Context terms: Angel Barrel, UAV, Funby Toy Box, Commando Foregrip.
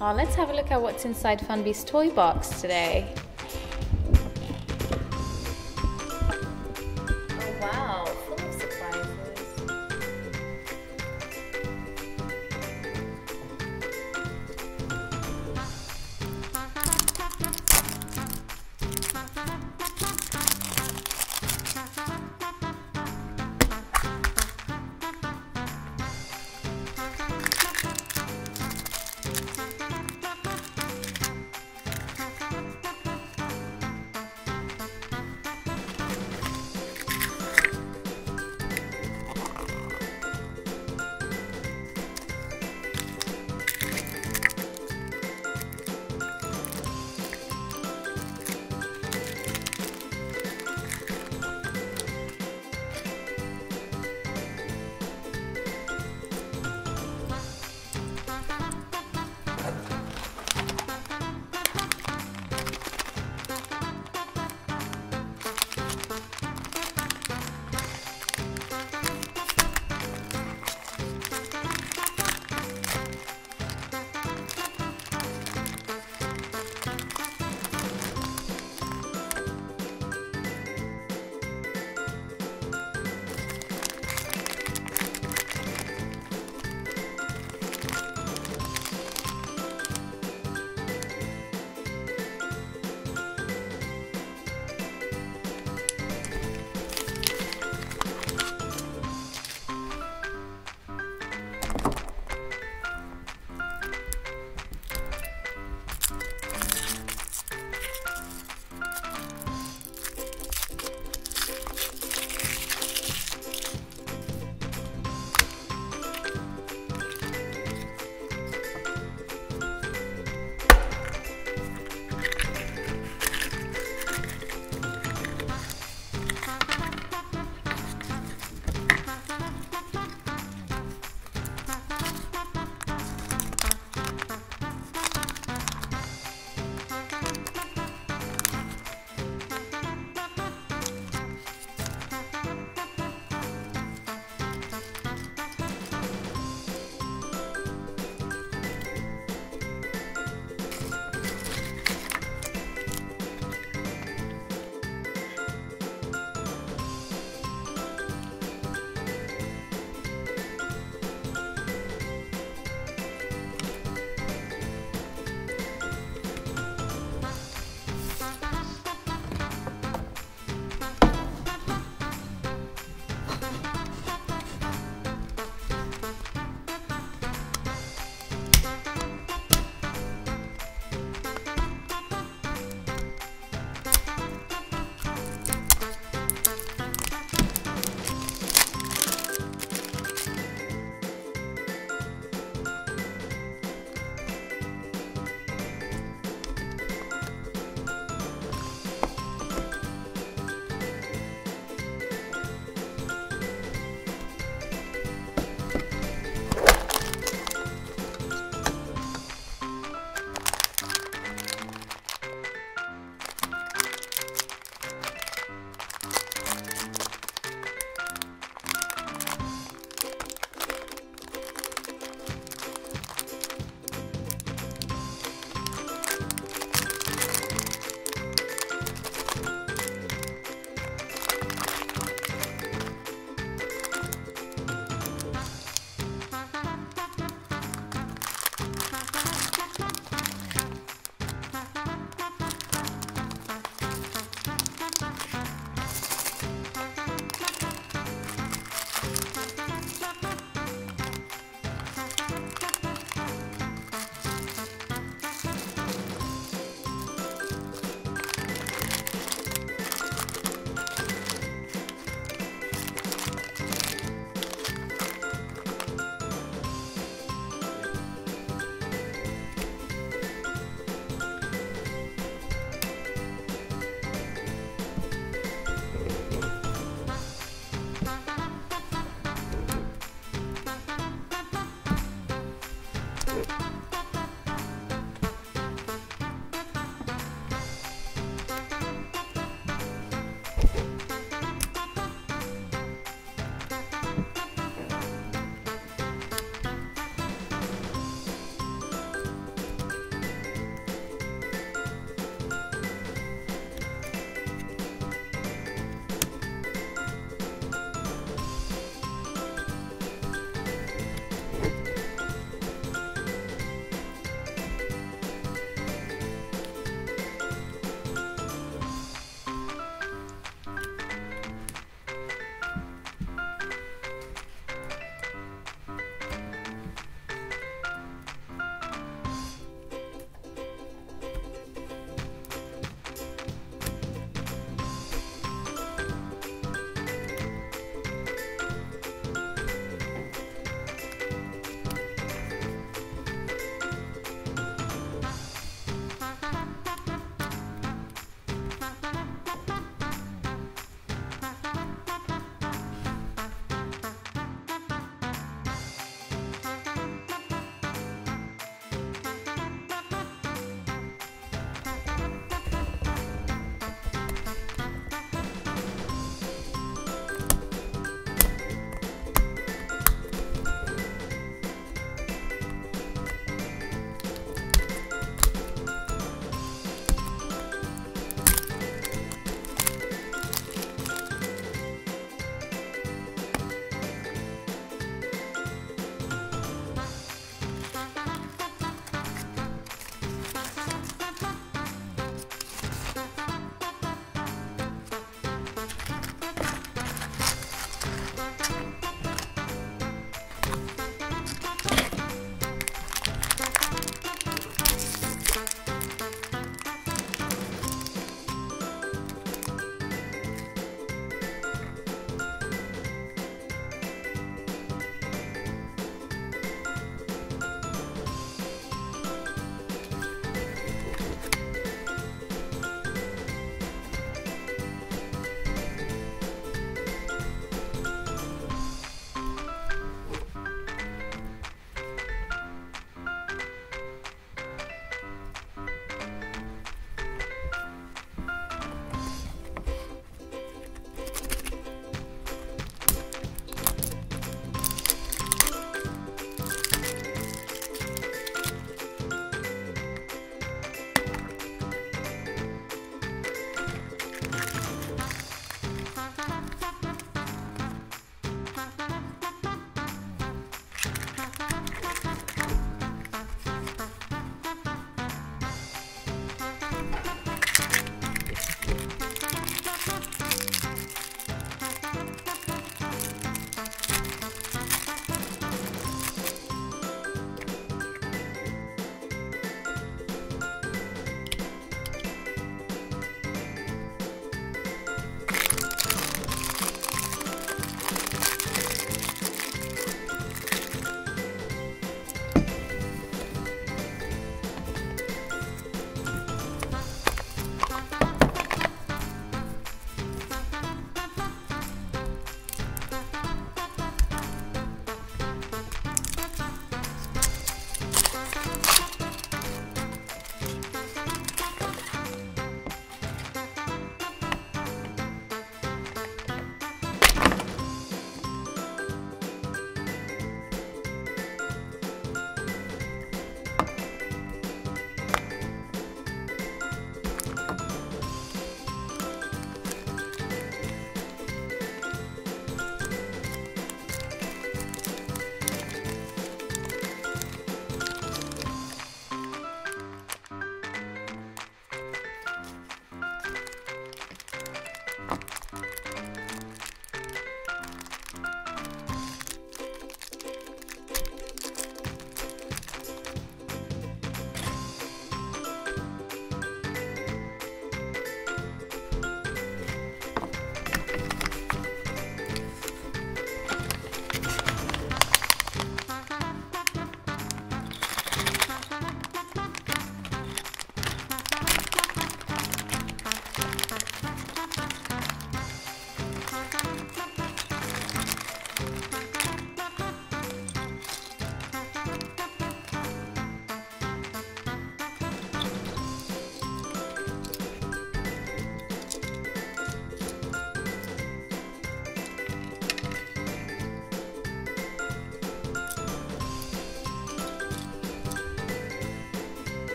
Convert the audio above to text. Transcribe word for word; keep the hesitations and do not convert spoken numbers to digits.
Now let's have a look at what's inside Funby's toy box today. Oh wow, full of surprises.